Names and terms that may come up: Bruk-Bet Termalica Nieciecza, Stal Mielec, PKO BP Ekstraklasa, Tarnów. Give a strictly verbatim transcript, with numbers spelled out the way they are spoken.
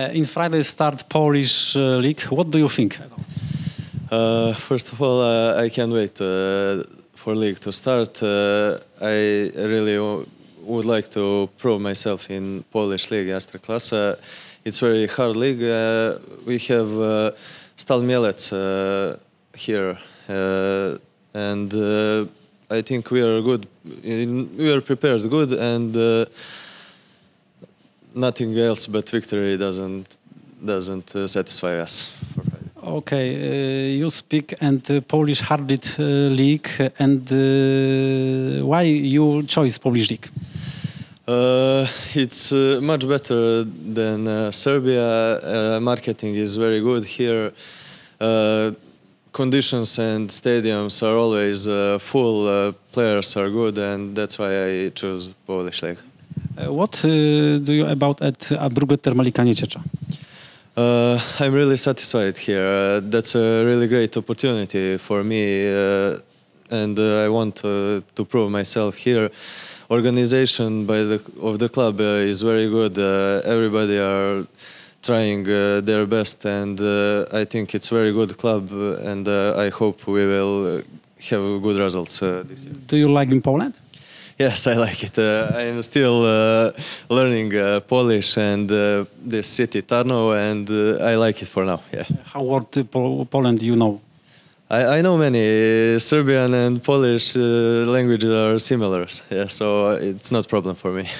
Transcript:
Uh, in Friday start Polish uh, league. What do you think? Uh, first of all, uh, I can't wait uh, for league to start. Uh, I really would like to prove myself in Polish league Ekstraklasa. It's very hard league. Uh, we have uh, Stal Mielec uh, here, uh, and uh, I think we are good. In, we are prepared good, and uh, nothing else but victory doesn't doesn't uh, satisfy us. Okay, uh, you speak and uh, Polish hardlit uh, league, and uh, why you choose Polish league? Uh, it's uh, much better than uh, Serbia. Uh, marketing is very good here. Uh, conditions and stadiums are always uh, full. Uh, players are good, and that's why I choose Polish league. Uh, what uh, do you about at uh, Bruk-Bet Termalica Nieciecza? Uh, I'm really satisfied here. Uh, that's a really great opportunity for me, uh, and uh, I want uh, to prove myself here. Organization by the of the club uh, is very good. Uh, everybody are trying uh, their best, and uh, I think it's very good club. And uh, I hope we will have good results uh, this year. Do you like in Poland? Yes, I like it. Uh, I am still uh, learning uh, Polish and uh, this city Tarnów, and uh, I like it for now. Yeah. How about po Poland? You know. I know many. Serbian and Polish uh, languages are similar, yeah, so it's not a problem for me.